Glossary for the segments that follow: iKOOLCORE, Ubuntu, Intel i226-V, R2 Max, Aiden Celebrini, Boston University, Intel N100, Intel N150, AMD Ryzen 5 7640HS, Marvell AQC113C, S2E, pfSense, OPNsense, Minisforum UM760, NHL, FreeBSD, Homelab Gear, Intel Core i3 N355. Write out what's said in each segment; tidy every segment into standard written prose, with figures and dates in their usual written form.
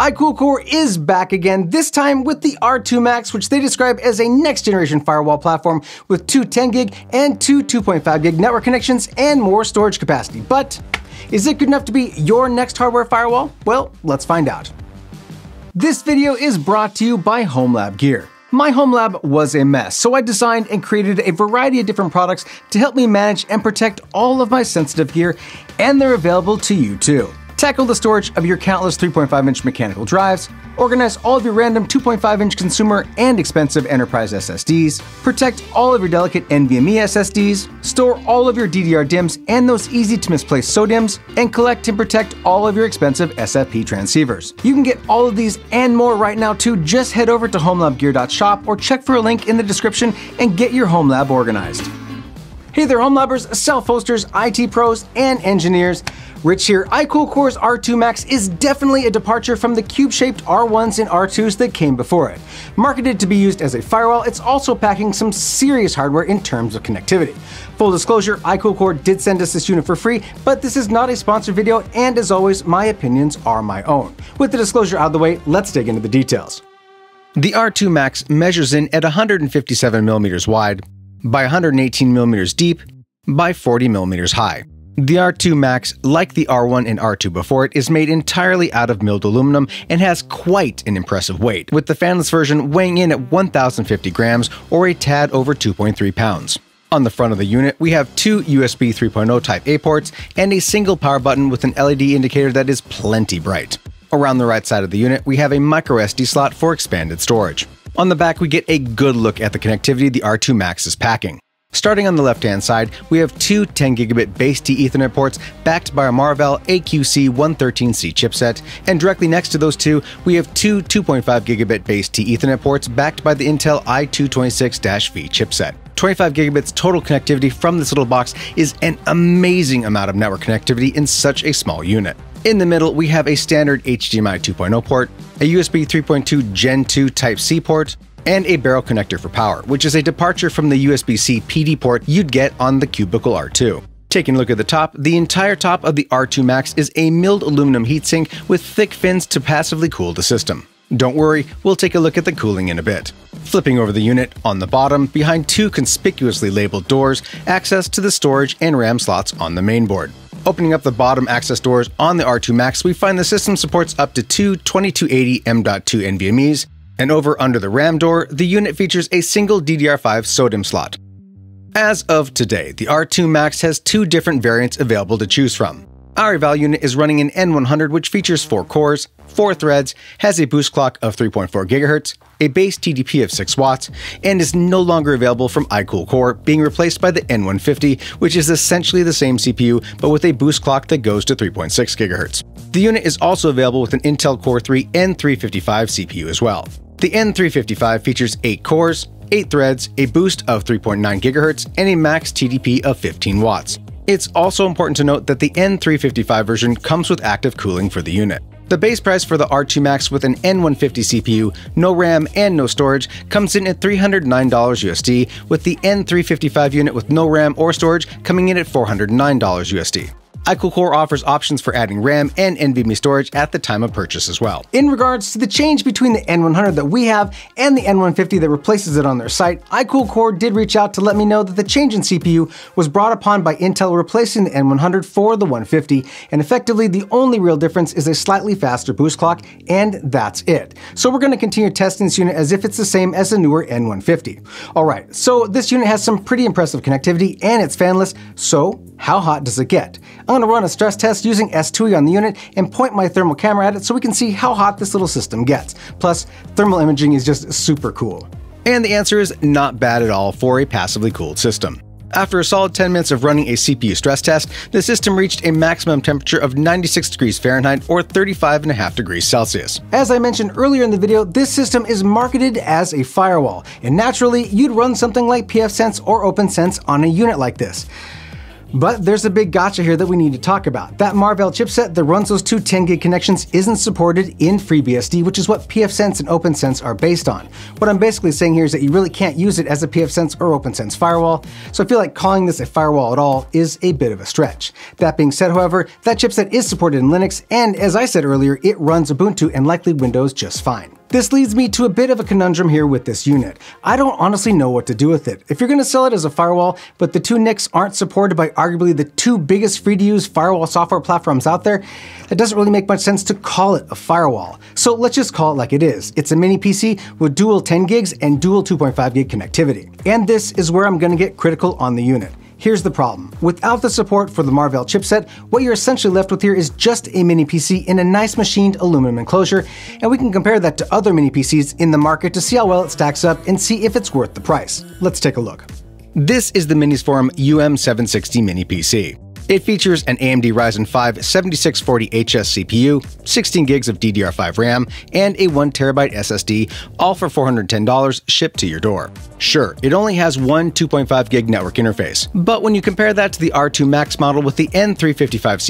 iKOOLCORE is back again, this time with the R2 Max, which they describe as a next generation firewall platform with two 10 gig and two 2.5 gig network connections and more storage capacity. But is it good enough to be your next hardware firewall? Well, let's find out. This video is brought to you by Homelab Gear. My home lab was a mess, so I designed and created a variety of different products to help me manage and protect all of my sensitive gear, and they're available to you too. Tackle the storage of your countless 3.5-inch mechanical drives, organize all of your random 2.5-inch consumer and expensive enterprise SSDs, protect all of your delicate NVMe SSDs, store all of your DDR DIMMs and those easy-to-misplace SODIMMs, and collect and protect all of your expensive SFP transceivers. You can get all of these and more right now too. Just head over to homelabgear.shop or check for a link in the description and get your home lab organized. Hey there, homelabbers, self-hosters, IT pros, and engineers. Rich here. iKOOLCORE's R2 Max is definitely a departure from the cube-shaped R1s and R2s that came before it. Marketed to be used as a firewall, it's also packing some serious hardware in terms of connectivity. Full disclosure, iKOOLCORE did send us this unit for free, but this is not a sponsored video, and as always, my opinions are my own. With the disclosure out of the way, let's dig into the details. The R2 Max measures in at 157 millimeters wide, by 118 millimeters deep, by 40 millimeters high. The R2 Max, like the R1 and R2 before it, is made entirely out of milled aluminum and has quite an impressive weight, with the fanless version weighing in at 1,050 grams or a tad over 2.3 pounds. On the front of the unit, we have two USB 3.0 Type-A ports and a single power button with an LED indicator that is plenty bright. Around the right side of the unit, we have a microSD slot for expanded storage. On the back, we get a good look at the connectivity the R2 Max is packing. Starting on the left-hand side, we have two 10-gigabit base-T Ethernet ports backed by a Marvell AQC113C chipset, and directly next to those two, we have two 2.5-gigabit base-T Ethernet ports backed by the Intel i226-V chipset. 25 gigabits total connectivity from this little box is an amazing amount of network connectivity in such a small unit. In the middle, we have a standard HDMI 2.0 port, a USB 3.2 Gen 2 Type-C port, and a barrel connector for power, which is a departure from the USB-C PD port you'd get on the Cubicle R2. Taking a look at the top, the entire top of the R2 Max is a milled aluminum heatsink with thick fins to passively cool the system. Don't worry, we'll take a look at the cooling in a bit. Flipping over the unit, on the bottom, behind two conspicuously labeled doors, access to the storage and RAM slots on the mainboard. Opening up the bottom access doors on the R2 Max, we find the system supports up to two 2280 M.2 NVMe's, and over under the RAM door, the unit features a single DDR5 SODIMM slot. As of today, the R2 Max has two different variants available to choose from. Our eval unit is running an N100 which features 4 cores, 4 threads, has a boost clock of 3.4 GHz, a base TDP of 6 watts, and is no longer available from iKOOLCORE, being replaced by the N150, which is essentially the same CPU but with a boost clock that goes to 3.6 GHz. The unit is also available with an Intel Core i3 N355 CPU as well. The N355 features 8 cores, 8 threads, a boost of 3.9 GHz, and a max TDP of 15 watts. It's also important to note that the N355 version comes with active cooling for the unit. The base price for the R2 Max with an N150 CPU, no RAM, and no storage comes in at $309 USD, with the N355 unit with no RAM or storage coming in at $409 USD. iKOOLCORE offers options for adding RAM and NVMe storage at the time of purchase as well. In regards to the change between the N100 that we have and the N150 that replaces it on their site, iKOOLCORE did reach out to let me know that the change in CPU was brought upon by Intel replacing the N100 for the 150, and effectively the only real difference is a slightly faster boost clock, and that's it. So we're going to continue testing this unit as if it's the same as the newer N150. Alright, so this unit has some pretty impressive connectivity and it's fanless, so how hot does it get? I'm going to run a stress test using S2E on the unit and point my thermal camera at it so we can see how hot this little system gets. Plus, thermal imaging is just super cool. And the answer is not bad at all for a passively cooled system. After a solid 10 minutes of running a CPU stress test, the system reached a maximum temperature of 96 degrees Fahrenheit or 35.5 degrees Celsius. As I mentioned earlier in the video, this system is marketed as a firewall, and naturally, you'd run something like pfSense or OPNsense on a unit like this. But there's a big gotcha here that we need to talk about. That Marvell chipset that runs those two 10-gig connections isn't supported in FreeBSD, which is what pfSense and OPNsense are based on. What I'm basically saying here is that you really can't use it as a pfSense or OPNsense firewall, so I feel like calling this a firewall at all is a bit of a stretch. That being said, however, that chipset is supported in Linux, and as I said earlier, it runs Ubuntu and likely Windows just fine. This leads me to a bit of a conundrum here with this unit. I don't honestly know what to do with it. If you're going to sell it as a firewall, but the two NICs aren't supported by arguably the two biggest free-to-use firewall software platforms out there, it doesn't really make much sense to call it a firewall. So let's just call it like it is. It's a mini PC with dual 10 gigs and dual 2.5 gig connectivity. And this is where I'm going to get critical on the unit. Here's the problem. Without the support for the Marvell chipset, what you're essentially left with here is just a mini PC in a nice machined aluminum enclosure, and we can compare that to other mini PCs in the market to see how well it stacks up and see if it's worth the price. Let's take a look. This is the Minisforum UM760 mini PC. It features an AMD Ryzen 5 7640HS CPU, 16 gigs of DDR5 RAM, and a 1TB SSD, all for $410 shipped to your door. Sure, it only has one 2.5 gig network interface, but when you compare that to the R2 Max model with the N355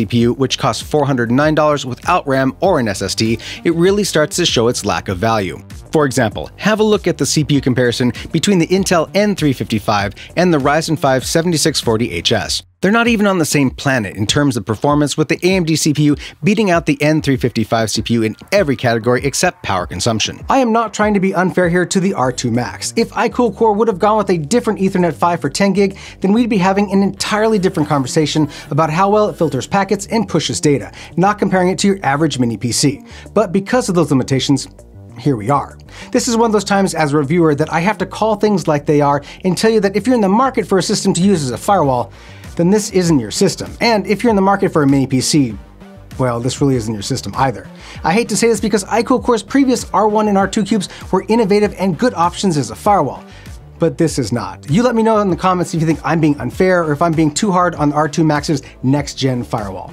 CPU, which costs $409 without RAM or an SSD, it really starts to show its lack of value. For example, have a look at the CPU comparison between the Intel N355 and the Ryzen 5 7640HS. They're not even on the same planet in terms of performance, with the AMD CPU beating out the N355 CPU in every category except power consumption. I am not trying to be unfair here to the R2 Max. If iKOOLCORE would have gone with a different Ethernet 5 for 10 gig, then we'd be having an entirely different conversation about how well it filters packets and pushes data, not comparing it to your average mini PC. But because of those limitations, here we are. This is one of those times as a reviewer that I have to call things like they are and tell you that if you're in the market for a system to use as a firewall, then this isn't your system. And if you're in the market for a mini PC, well, this really isn't your system either. I hate to say this because iKOOLCORE's previous R1 and R2 cubes were innovative and good options as a firewall, but this is not. You let me know in the comments if you think I'm being unfair or if I'm being too hard on R2 Max's next-gen firewall.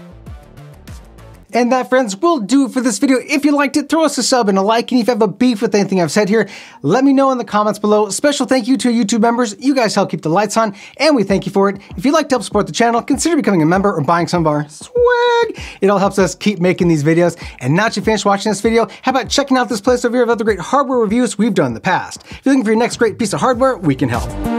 And that, friends, will do it for this video. If you liked it, throw us a sub and a like, and if you have a beef with anything I've said here, let me know in the comments below. Special thank you to our YouTube members. You guys help keep the lights on, and we thank you for it. If you'd like to help support the channel, consider becoming a member or buying some of our swag. It all helps us keep making these videos. And now that you finished watching this video, how about checking out this place over here of other great hardware reviews we've done in the past? If you're looking for your next great piece of hardware, we can help.